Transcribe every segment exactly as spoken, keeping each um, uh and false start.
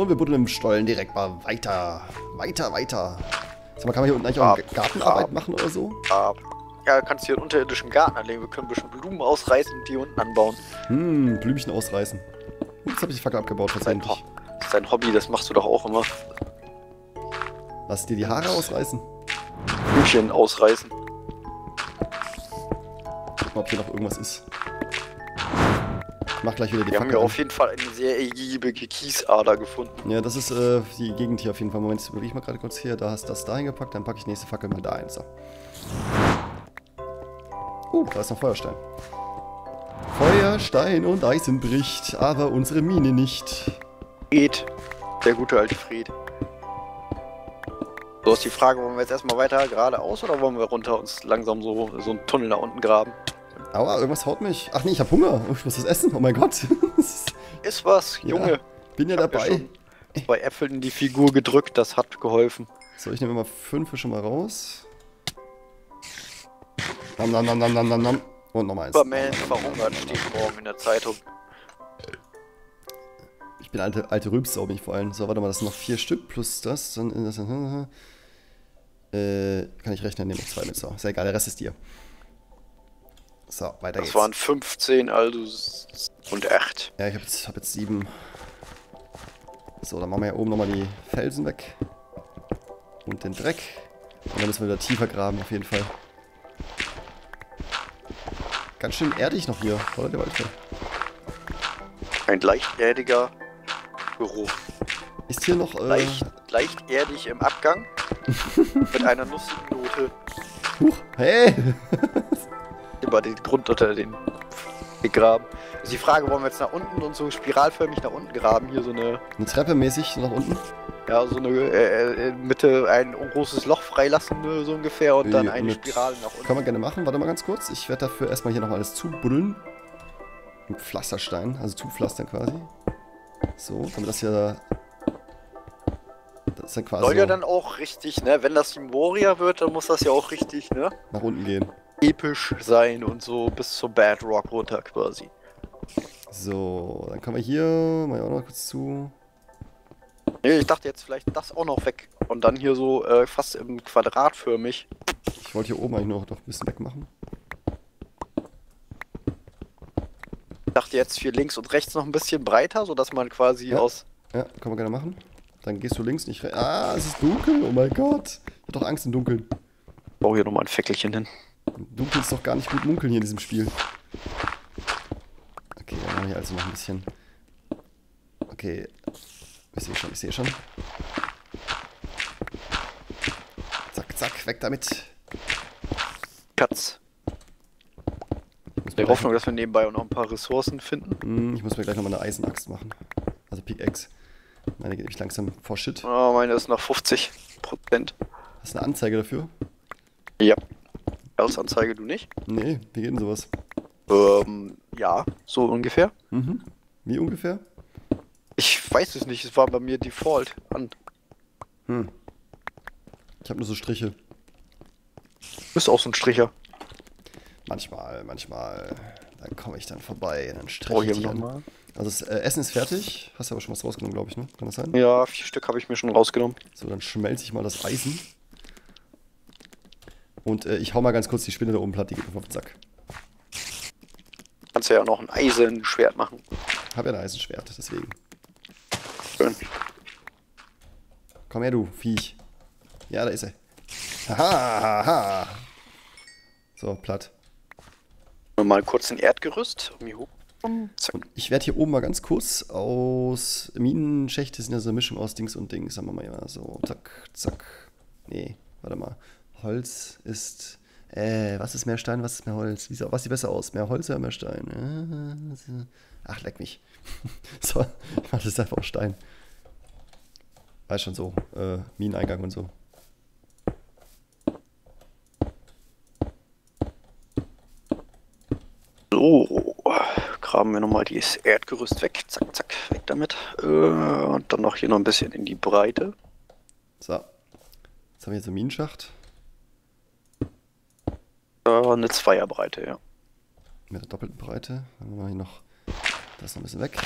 Und wir buddeln im Stollen direkt mal weiter. Weiter, weiter. Sag mal, kann man hier unten eigentlich auch Gartenarbeit machen oder so? Ja, kannst hier einen unterirdischen Garten anlegen. Wir können ein bisschen Blumen ausreißen und die unten anbauen. Hm, Blümchen ausreißen. Jetzt habe ich die Fackel abgebaut, tatsächlich. Das ist dein Hobby, das machst du doch auch immer. Lass dir die Haare ausreißen. Blümchen ausreißen. Guck mal, ob hier noch irgendwas ist. Ich mach gleich wieder die Wir Fackel haben ja auf jeden Fall eine sehr ergiebige Kiesader gefunden. Ja, das ist äh, die Gegend hier auf jeden Fall. Moment, jetzt überlege ich mal gerade kurz hier. Da hast du das da hingepackt, dann packe ich die nächste Fackel mal da ein. So. Uh, da ist noch Feuerstein. Feuerstein und Eisen bricht, aber unsere Mine nicht. Fred, der gute alte Fred. So ist die Frage, wollen wir jetzt erstmal weiter geradeaus oder wollen wir runter uns langsam so, so einen Tunnel da unten graben? Aua, irgendwas haut mich. Ach nee, ich hab Hunger. Ich muss was essen. Oh mein Gott. Ist was, Junge. Ja, bin ja ich dabei. Hab ja bei Äpfeln in die Figur gedrückt, das hat geholfen. So, ich nehme mal fünf schon mal raus. Nam, nam, nam, nam, nam, nam, nam. Und nochmal eins. Superman verhungert, steht morgen in der Zeitung. Ich bin alte, alte Rübsau, bin ich vor allem. So, warte mal, das sind noch vier Stück plus das. Dann, das dann, äh, kann ich rechnen, nehme ich zwei mit. So, ist ja egal, der Rest ist dir. So, weiter das geht's. Das waren fünfzehn, also und acht. Ja, ich hab jetzt, hab jetzt sieben. So, dann machen wir hier oben nochmal die Felsen weg. Und den Dreck. Und dann müssen wir wieder tiefer graben, auf jeden Fall. Ganz schön erdig noch hier, oder der Wald? Ein leicht erdiger Geruch. Ist hier noch... Äh... Leicht, leicht erdig im Abgang. Mit einer nussigen Note. Huch, hey! Über den Grund unter den gegraben. Also die Frage, wollen wir jetzt nach unten und so spiralförmig nach unten graben? Hier so eine... Eine Treppe mäßig nach unten? Ja, so eine äh, Mitte, ein großes Loch freilassen, so ungefähr, und dann eine Spirale nach unten. Kann man gerne machen, warte mal ganz kurz. Ich werde dafür erstmal hier nochmal alles zubuddeln. Mit Pflasterstein, also zupflastern quasi. So, damit das hier... Das ist dann quasi... Soll ja dann auch richtig, ne? Wenn das ein Warrior wird, dann muss das ja auch richtig, ne? Nach unten gehen. Episch sein und so bis zum Bedrock runter quasi. So, dann können wir hier mal auch noch kurz zu. Nee, ich dachte jetzt vielleicht das auch noch weg und dann hier so äh, fast im quadratförmig. Ich wollte hier oben eigentlich noch, noch ein bisschen wegmachen. Ich dachte jetzt hier links und rechts noch ein bisschen breiter, sodass man quasi ja. aus... Ja, kann man gerne machen. Dann gehst du links nicht rechts. Ah, es ist dunkel, oh mein Gott. Ich hab doch Angst im Dunkeln. Ich baue hier nochmal ein Fackelchen hin. Dunkel ist doch gar nicht gut munkeln hier in diesem Spiel. Okay, dann machen wir hier also noch ein bisschen. Okay. Ich sehe schon, ich sehe schon. Zack, zack, weg damit. Katz. In der Hoffnung, dass wir nebenbei auch noch ein paar Ressourcen finden. Ich muss mir gleich nochmal eine Eisenaxt machen. Also Pickaxe. Meine geht mich langsam vor Shit. Oh, meine ist noch fünfzig Prozent. Hast du eine Anzeige dafür? Ja. Anzeige du nicht? Nee, wie geht denn sowas? Ähm, ja, so ungefähr. Mhm. Wie ungefähr? Ich weiß es nicht, es war bei mir Default an. Hm. Ich habe nur so Striche. Du bist auch so ein Stricher. Manchmal, manchmal. Dann komme ich dann vorbei, dann striche ich dich an. Also das äh, Essen ist fertig. Hast du aber schon was rausgenommen, glaube ich, ne? Kann das sein? Ja, vier Stück habe ich mir schon rausgenommen. So, dann schmelze ich mal das Eisen. Und äh, ich hau mal ganz kurz die Spinne da oben platt, die geht auf den Sack. Kannst ja auch noch ein Eisenschwert machen. Hab ja ein Eisenschwert, deswegen. Schön. Komm her, du Viech. Ja, da ist er. Haha, haha. So, platt. Mal kurz ein Erdgerüst. Und ich werde hier oben mal ganz kurz aus... Minenschächte sind ja so eine Mischung aus Dings und Dings. Sagen wir mal ja so, zack, zack. Nee, warte mal. Holz ist, äh, was ist mehr Stein, was ist mehr Holz? Wieso, was sieht besser aus? Mehr Holz oder mehr Stein? Äh, ach, leck mich. So, ich mach das einfach auf Stein. Weiß schon so, äh, Mineneingang und so. So, graben wir nochmal dieses Erdgerüst weg. Zack, zack, weg damit. Äh, und dann noch hier noch ein bisschen in die Breite. So. Jetzt haben wir jetzt einen Minenschacht. Eine Zweierbreite, ja. Mit der doppelten Breite. Dann machen wir hier noch. Das ist noch ein bisschen weg.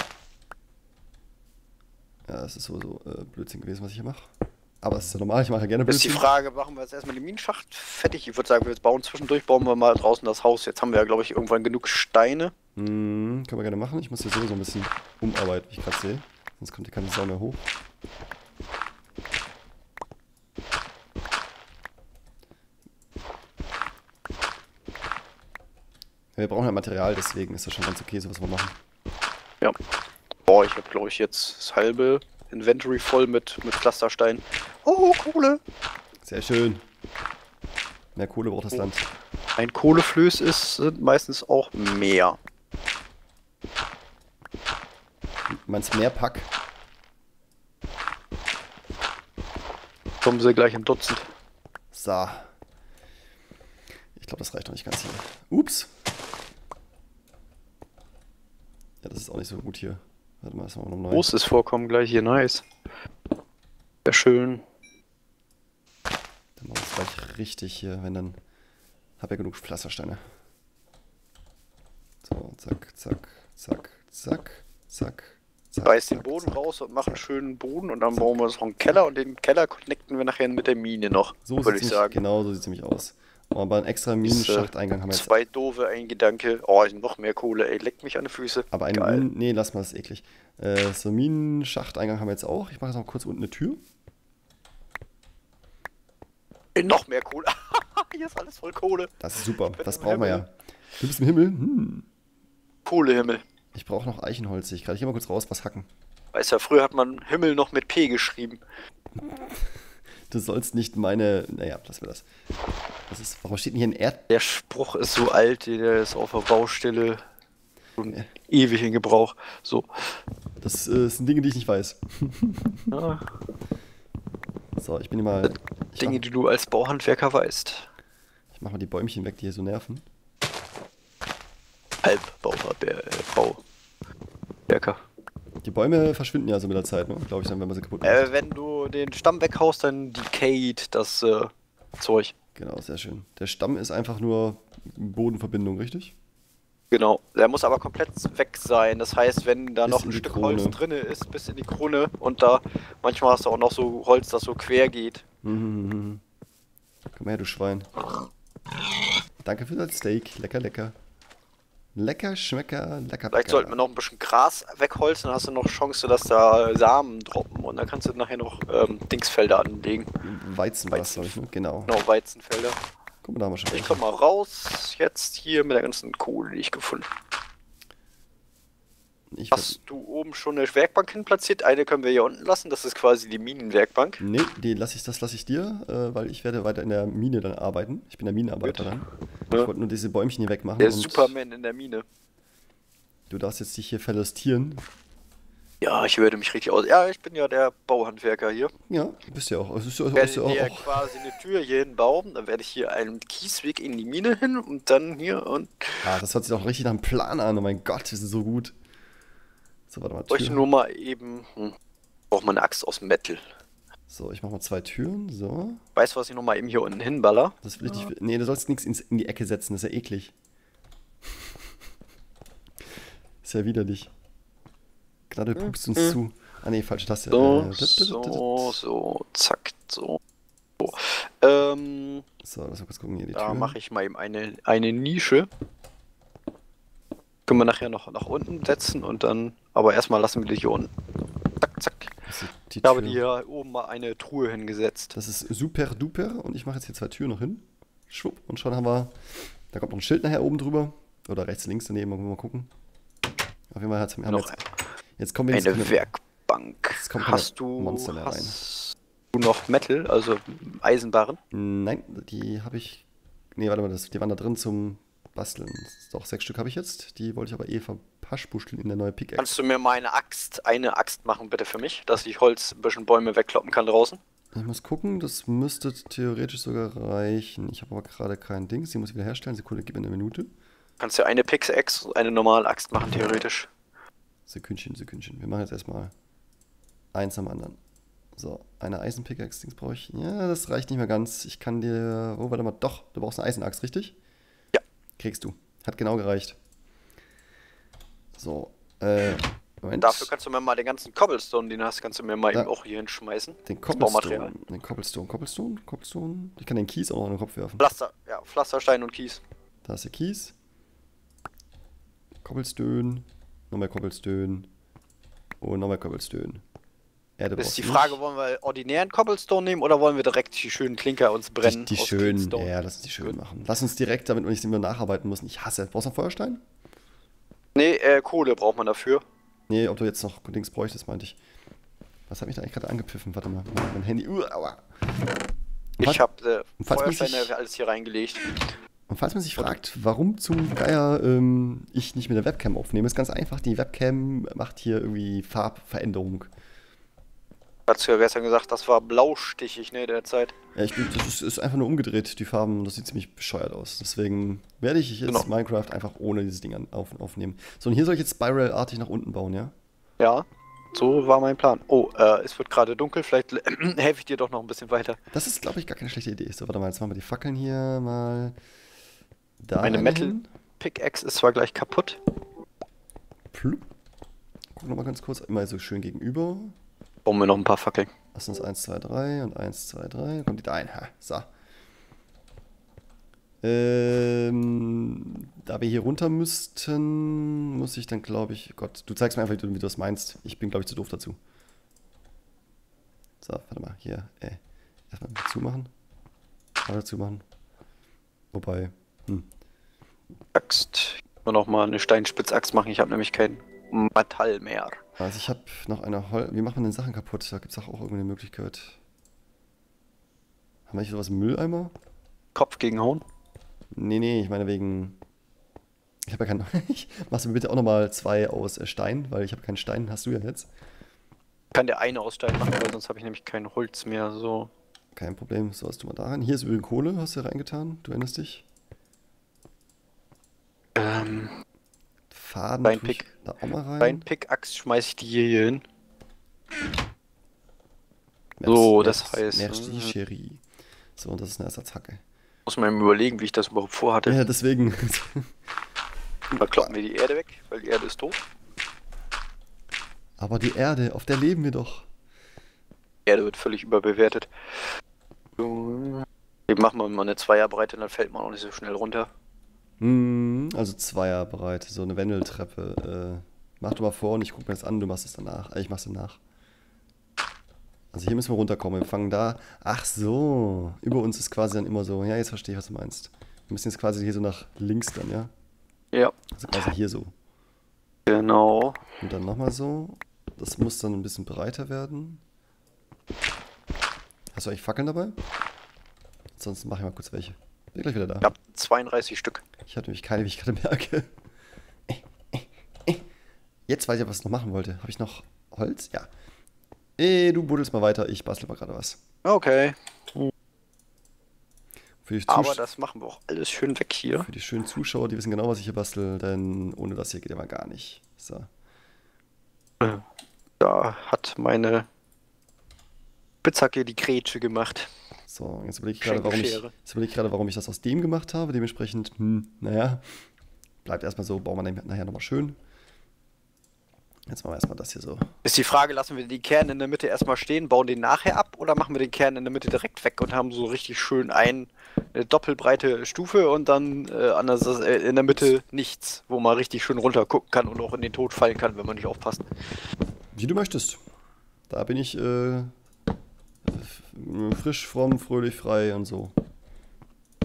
Ja, das ist sowieso äh, Blödsinn gewesen, was ich hier mache. Aber es ist ja normal, ich mache ja gerne Blödsinn. Ist die Frage, machen wir jetzt erstmal den Minenschacht fertig? Ich würde sagen, wir jetzt bauen zwischendurch, bauen wir mal draußen das Haus. Jetzt haben wir ja, glaube ich, irgendwann genug Steine. Hm, können wir gerne machen. Ich muss hier sowieso ein bisschen umarbeiten, wie ich gerade sehe. Sonst kommt hier keine Sau mehr hoch. Ja, wir brauchen ja Material, deswegen ist das schon ganz okay, so was wir machen. Ja. Boah, ich habe, glaube ich, jetzt das halbe Inventory voll mit, mit Pflasterstein. Oh, Kohle! Sehr schön. Mehr Kohle braucht das Land. Ein Kohleflöß ist sind meistens auch mehr. Meinst mehr Pack? Kommen sie gleich im Dutzend. So. Ich glaube, das reicht noch nicht ganz hier. Ups. Ja, das ist auch nicht so gut hier. Warte mal, das machen wir noch neu. Großes Vorkommen gleich hier, nice. Sehr schön. Dann machen wir es gleich richtig hier, wenn dann... Hab ja genug Pflastersteine. So, zack, zack, zack, zack, zack, zack. Reiß den Boden zack, raus und mach einen schönen Boden und dann zack. Bauen wir uns noch einen Keller und den Keller connecten wir nachher mit der Mine noch, so würde ich sagen. Genau, so sieht es nämlich aus. Aber einen extra Minenschachteingang haben wir jetzt. Zwei doofe, ein Gedanke. Oh, noch mehr Kohle, ey, leck mich an die Füße. Aber ein Minen... Nee, lass mal, das ist eklig. Äh, so einen Minenschachteingang haben wir jetzt auch. Ich mache jetzt noch kurz unten eine Tür. Äh, noch mehr Kohle. Hier ist alles voll Kohle. Das ist super, das brauchen wir ja. Du bist im Himmel? Hm. Kohlehimmel. Ich brauche noch Eichenholz, ich kann hier mal kurz raus was hacken. Weißt du, früher hat man Himmel noch mit P geschrieben. Du sollst nicht meine... Naja, lassen wir das. Das ist... Warum steht denn hier ein Erd... Der Spruch ist so alt, der ist auf der Baustelle schon ja. Ewig in Gebrauch. So. Das äh, sind Dinge, die ich nicht weiß. Ja. So, ich bin hier mal... Dinge, die du als Bauhandwerker weißt. Ich mach mal die Bäumchen weg, die hier so nerven. Halbbauwerker. Die Bäume verschwinden ja so mit der Zeit, ne? Glaube ich dann, wenn man sie kaputt macht. Äh, wenn du den Stamm weghaust, dann decayt das äh, Zeug. Genau, sehr schön. Der Stamm ist einfach nur Bodenverbindung, richtig? Genau. Der muss aber komplett weg sein. Das heißt, wenn da bis noch ein Stück Krone. Holz drin ist, bis in die Krone und da manchmal hast du auch noch so Holz, das so quer geht. Mhm. Komm her, du Schwein. Danke für das Steak. Lecker, lecker. Lecker, schmecker, lecker. Vielleicht sollten wir noch ein bisschen Gras wegholzen, dann hast du noch Chance, dass da Samen droppen und dann kannst du nachher noch ähm, Dingsfelder anlegen. Weizen, Weizen, glaube ich, ne? Genau. Genau, Weizenfelder. Guck mal, da haben wir schon. Ich komm mal raus, jetzt hier mit der ganzen Kohle, die ich gefunden habe. Hast du oben schon eine Werkbank hin platziert? Eine können wir hier unten lassen, das ist quasi die Minenwerkbank. Nee, die lass ich, das lasse ich dir, äh, weil ich werde weiter in der Mine dann arbeiten. Ich bin der Minenarbeiter dann. Ich wollte nur diese Bäumchen hier wegmachen. Der und Superman in der Mine. Du darfst jetzt dich hier verlustieren. Ja, ich würde mich richtig aus... Ja, ich bin ja der Bauhandwerker hier. Ja, bist ja auch. Ich werde hier auch quasi eine Tür hier hinbauen, dann werde ich hier einen Kiesweg in die Mine hin und dann hier und... Ah, das hört sich doch richtig nach einem Plan an. Oh mein Gott, wir sind so gut. So, warte mal. Tür. Ich nur mal eben... Hm. Braucht man eine Axt aus Metal. So, ich mach mal zwei Türen, so. Weißt du, was ich nochmal eben hier unten hinballer? Das will ich nicht, nee, du sollst nichts in die Ecke setzen, das ist ja eklig. Ist ja widerlich. Gnade pupst uns zu. Ah ne, falsche Taste. So, so, so, zack, so. So, ähm, so lass mal kurz gucken hier die Tür. Da mache ich mal eben eine, eine Nische. Können wir nachher noch nach unten setzen und dann... Aber erstmal lassen wir die hier unten. Zack, zack. Ich habe dir oben mal eine Truhe hingesetzt. Das ist super duper und ich mache jetzt hier zwei Türen noch hin. Schwupp und schon haben wir... Da kommt noch ein Schild nachher oben drüber. Oder rechts, links daneben, mal gucken. Auf jeden Fall hat's, haben wir jetzt, jetzt kommen wir jetzt eine keine, Werkbank. Jetzt kommt hast du Monster mehr rein. Hast du noch Metal, also Eisenbarren? Nein, die habe ich... Ne, warte mal, das, die waren da drin zum Basteln. Doch, sechs Stück habe ich jetzt. Die wollte ich aber eh verpacken. Haschbuscheln in der neuen Pickaxe. Kannst du mir meine Axt, eine Axt machen bitte für mich, dass ich Holz ein bisschen Bäume wegkloppen kann draußen? Ich muss gucken, das müsste theoretisch sogar reichen. Ich habe aber gerade kein Ding, sie muss ich wieder herstellen. Sekunde, gib mir eine Minute. Kannst du eine Pickaxe, eine normale Axt machen, theoretisch? Sekündchen, Sekündchen. Wir machen jetzt erstmal eins am anderen. So, eine Eisenpickaxe, Dings brauche ich. Ja, das reicht nicht mehr ganz. Ich kann dir. Oh, warte mal, doch, du brauchst eine Eisenaxt, richtig? Ja. Kriegst du. Hat genau gereicht. So, äh, Moment. Dafür kannst du mir mal den ganzen Cobblestone, den hast, kannst du mir mal da eben auch hier hinschmeißen. Den Cobblestone, den Cobblestone, Cobblestone, Cobblestone. Ich kann den Kies auch noch in den Kopf werfen. Pflaster, ja, Pflasterstein und Kies. Da ist der Kies. Cobblestone, nochmal Cobblestone und nochmal Cobblestone. Erde ist die Frage, nicht. Wollen wir ordinären Cobblestone nehmen oder wollen wir direkt die schönen Klinker uns brennen? Die, die schönen, Klinstone? Ja, lass uns die schön machen. Lass uns direkt, damit wir nicht immer nacharbeiten müssen. Ich hasse. Brauchst du noch Feuerstein? Nee, äh, Kohle braucht man dafür. Nee, ob du jetzt noch Dings bräuchtest, meinte ich. Was hat mich da eigentlich gerade angepfiffen? Warte mal, mein Handy. Uh, aua. Und ich hab äh, Feuersteine sich, alles hier reingelegt. Und falls man sich fragt, warum zum Geier ähm, ich nicht mit der Webcam aufnehme, ist ganz einfach, die Webcam macht hier irgendwie Farbveränderung. Hast du ja gestern gesagt, das war blaustichig, ne, derzeit. Ja, ich, das ist, ist einfach nur umgedreht, die Farben, das sieht ziemlich bescheuert aus. Deswegen werde ich jetzt genau. Minecraft einfach ohne dieses Ding auf, aufnehmen. So, und hier soll ich jetzt spiralartig nach unten bauen, ja? Ja, so war mein Plan. Oh, äh, es wird gerade dunkel, vielleicht helfe ich dir doch noch ein bisschen weiter. Das ist, glaube ich, gar keine schlechte Idee. So, warte mal, jetzt machen wir die Fackeln hier mal da. Meine Metal-Pickaxe ist zwar gleich kaputt. Plupp. Guck nochmal ganz kurz, immer so schön gegenüber. Bauen wir noch ein paar Fackeln. Lass uns eins, zwei, drei und eins, zwei, drei. Kommt die da ein. Ha, so. Ähm, da wir hier runter müssten, muss ich dann, glaube ich... Gott, du zeigst mir einfach, wie du, wie du das meinst. Ich bin, glaube ich, zu doof dazu. So, warte mal. Hier, äh. Erstmal zumachen. Gerade zumachen. Wobei, hm. Axt. Ich muss nochmal eine Steinspitzaxt machen. Ich habe nämlich keinen Metall mehr. Also ich habe noch eine Hol... Wie macht man denn Sachen kaputt? Da gibt es auch, auch irgendeine Möglichkeit. Haben wir nicht sowas im Mülleimer? Kopf gegenhauen? Nee, nee, ich meine wegen... Ich habe ja keinen... Machst du mir bitte auch nochmal zwei aus Stein, weil ich habe keinen Stein. Hast du ja jetzt. Ich kann der eine aus Stein machen, weil sonst habe ich nämlich kein Holz mehr, so. Kein Problem, so hast du mal da rein. Hier ist übrigens Kohle, hast du ja reingetan. Du erinnerst dich? Ähm... Faden Bein Pick, da auch mal rein. Bein Pickaxe schmeiß ich die hier hin. So, das heißt... Merchicherie. So, und das ist eine Ersatzhacke. Muss man überlegen, wie ich das überhaupt vorhatte. Ja, deswegen. Da kloppen wir die Erde weg, weil die Erde ist tot. Aber die Erde, auf der leben wir doch. Die Erde wird völlig überbewertet. So. Eben machen wir mal eine Zweierbreite, dann fällt man auch nicht so schnell runter. Also Zweierbreite, so eine Wendeltreppe. Äh, mach du mal vor und ich guck mir das an, du machst es danach. Ich mach's danach. Also hier müssen wir runterkommen, wir fangen da. Ach so, über uns ist quasi dann immer so, ja, jetzt verstehe ich, was du meinst. Wir müssen jetzt quasi hier so nach links dann, ja? Ja. Also quasi hier so. Genau. Und dann nochmal so. Das muss dann ein bisschen breiter werden. Hast du eigentlich Fackeln dabei? Sonst mache ich mal kurz welche. Bin gleich wieder da. Ich hab zweiunddreißig Stück. Ich hatte nämlich keine, wie ich gerade merke. Jetzt weiß ich, was ich noch machen wollte. Habe ich noch Holz? Ja. Ey, du buddelst mal weiter. Ich bastel mal gerade was. Okay. Für die Aber das machen wir auch alles schön weg hier. Für die schönen Zuschauer, die wissen genau, was ich hier bastel. Denn ohne das hier geht ja mal gar nicht. So. Da hat meine Spitzhacke die Grätsche gemacht. So, jetzt überlege ich gerade, warum ich, jetzt überlege ich gerade, warum ich das aus dem gemacht habe. Dementsprechend, hm, naja, bleibt erstmal so, bauen wir dann nachher nochmal schön. Jetzt machen wir erstmal das hier so. Ist die Frage, lassen wir den Kern in der Mitte erstmal stehen, bauen den nachher ab oder machen wir den Kern in der Mitte direkt weg und haben so richtig schön ein, eine doppelbreite Stufe und dann äh, anders, äh, in der Mitte nichts, wo man richtig schön runter gucken kann und auch in den Tod fallen kann, wenn man nicht aufpasst. Wie du möchtest. Da bin ich, äh... frisch, fromm, fröhlich, frei und so.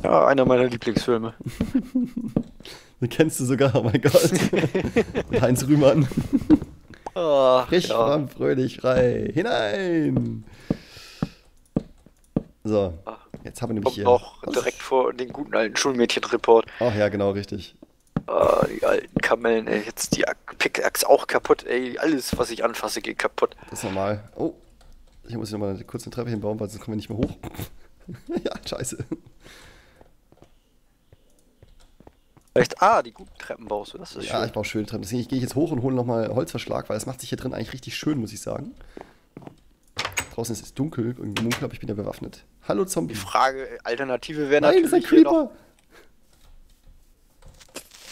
Ja, einer meiner Lieblingsfilme. Den kennst du sogar, oh mein Gott. Und Heinz Rühmann. Ach, frisch, ja. Fromm, fröhlich, frei. Hinein! So, jetzt haben wir nämlich hier... Auch direkt vor den guten alten Schulmädchen-Report. Ach ja, genau, richtig. Ah, die alten Kamellen, ey. Jetzt die Pickaxe auch kaputt, ey. Alles, was ich anfasse, geht kaputt. Das ist normal. Oh. Hier muss ich nochmal kurz eine Treppe hinbauen, weil sonst kommen wir nicht mehr hoch. Ja, scheiße. Echt? Ah, die guten Treppen baust du, das ist ja schön. Ja, ich baue schöne Treppen. Deswegen gehe ich jetzt hoch und hole nochmal Holzverschlag, weil das macht sich hier drin eigentlich richtig schön, muss ich sagen. Draußen ist es dunkel, irgendwie dunkel, aber ich bin ja bewaffnet. Hallo Zombie. Die Frage, Alternative wäre natürlich. Nein, das ist ein Creeper.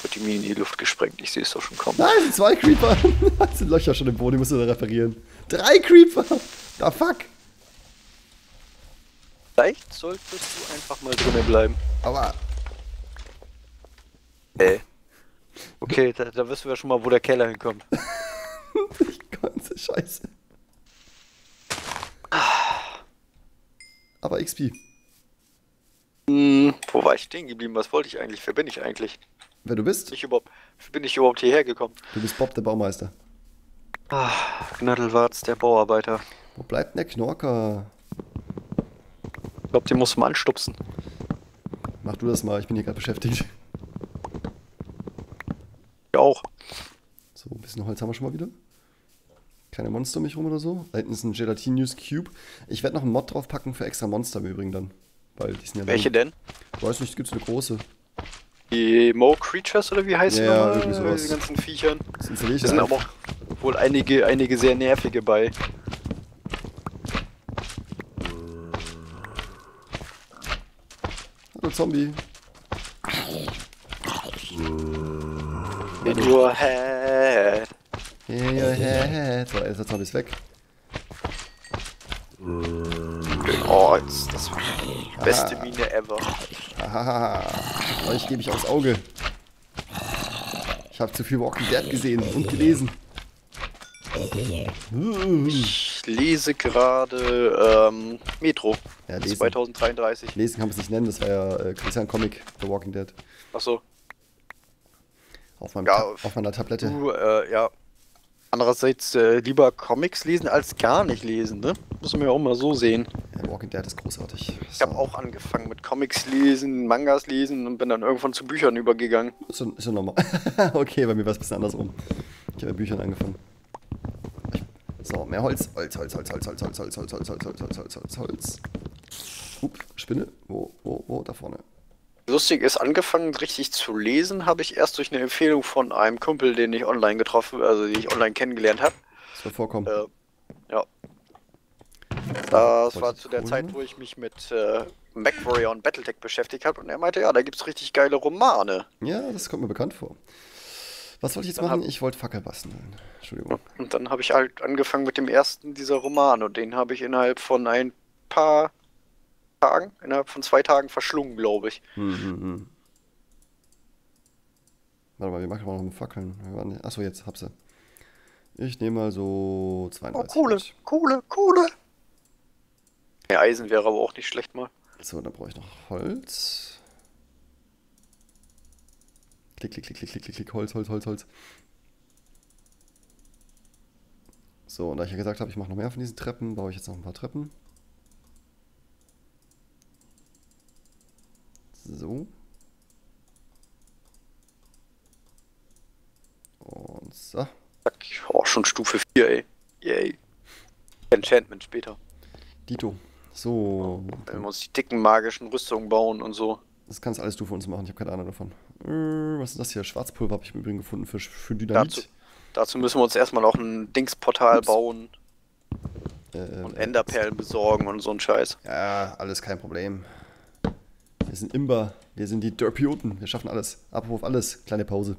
wird die Mine in die Luft gesprengt. Ich sehe es doch schon kommen. Nein, es sind zwei Creeper. Es sind Löcher schon im Boden, die musst du da reparieren. Drei Creeper. Da fuck. Vielleicht solltest du einfach mal drinnen bleiben. Aber. Äh. Okay, da, da wissen wir schon mal, wo der Keller hinkommt. Die ganze Scheiße. Aber X P. Hm, wo war ich stehen geblieben? Was wollte ich eigentlich? Wer bin ich eigentlich? Wer du bist? Ich überhaupt, bin ich überhaupt hierher gekommen? Du bist Bob, der Baumeister. Ah, Knödelwarz, der Bauarbeiter. Wo bleibt denn der Knorker? Ich glaube, den musst du mal anstupsen. Mach du das mal, ich bin hier gerade beschäftigt. Ich auch. So, ein bisschen Holz haben wir schon mal wieder. Keine Monster um mich rum oder so. Da hinten ist ein Gelatin News Cube. Ich werde noch einen Mod draufpacken für extra Monster im Übrigen dann. Weil die sind ja welche lang. Denn? Ich weiß nicht, es gibt eine große. Die Moe Creatures oder wie heißt ja, die? Ja, diese ganzen Viechern. Das sind, das sind aber auch wohl einige, einige sehr nervige bei. Hallo Zombie. In your head. In your head. So, jetzt der Zombie ist weg. Oh, jetzt, das war die beste Mine ever. Hahaha. Euch gebe ich aufs Auge. Ich habe zu viel Walking Dead gesehen und gelesen. Ich lese gerade ähm, Metro. Ja, lesen. zwanzig dreiunddreißig. Lesen kann man es nicht nennen, das war ja, äh, ist ja ein Comic für Walking Dead. Achso. Auf, ja, Ta auf meiner Tablette. Du, äh, ja. Andererseits äh, lieber Comics lesen als gar nicht lesen, ne? Müssen wir ja auch mal so sehen. Ja, Walking Dead ist großartig. Ich habe auch angefangen mit Comics lesen, Mangas lesen und bin dann irgendwann zu Büchern übergegangen. Ist ja, ist ja normal. Okay, bei mir war es ein bisschen andersrum. Ich habe mit Büchern angefangen. So, mehr Holz. Holz, Holz, Holz, Holz, Holz, Holz, Holz, Holz, Holz, Holz, Holz, Holz, Holz, Holz. Hup, Spinne. Wo, wo, wo, da vorne. Lustig ist, angefangen richtig zu lesen habe ich erst durch eine Empfehlung von einem Kumpel, den ich online getroffen, also den ich online kennengelernt habe. Das wird vorkommen. Äh, ja. Das war zu der Zeit, wo ich mich mit äh, MacWarrior und BattleTech beschäftigt habe und er meinte, ja, da gibt's richtig geile Romane. Ja, das kommt mir bekannt vor. Was wollte ich jetzt machen? Ich wollte Fackel basteln. Entschuldigung. Und dann habe ich halt angefangen mit dem ersten dieser Romane und den habe ich innerhalb von ein paar Tagen, innerhalb von zwei Tagen verschlungen, glaube ich. Hm, hm, hm. Warte mal, wir machen mal noch mit Fackeln. Achso, jetzt, hab's ja. Ich nehme mal so zweiunddreißig. Oh, Kohle, Kohle, Kohle. Mehr Eisen wäre aber auch nicht schlecht mal. So, dann brauche ich noch Holz. Klick, klick, klick, klick, klick, klick, klick, Holz, Holz, Holz, Holz. So, und da ich ja gesagt habe, ich mache noch mehr von diesen Treppen, baue ich jetzt noch ein paar Treppen. So. Und so. Oh, schon Stufe vier, ey. Yay. Enchantment später. Dito. So. Wenn wir uns die dicken magischen Rüstungen bauen und so. Das kannst alles du für uns machen, ich habe keine Ahnung davon. Was ist das hier? Schwarzpulver habe ich im Übrigen gefunden für, für Dynamit. Dazu, dazu müssen wir uns erstmal noch ein Dingsportal Ups. bauen. Äh, und Enderperlen besorgen und so ein Scheiß. Ja, alles kein Problem. Wir sind Imber, wir sind die DERPioten, wir schaffen alles. Abruf alles, kleine Pause.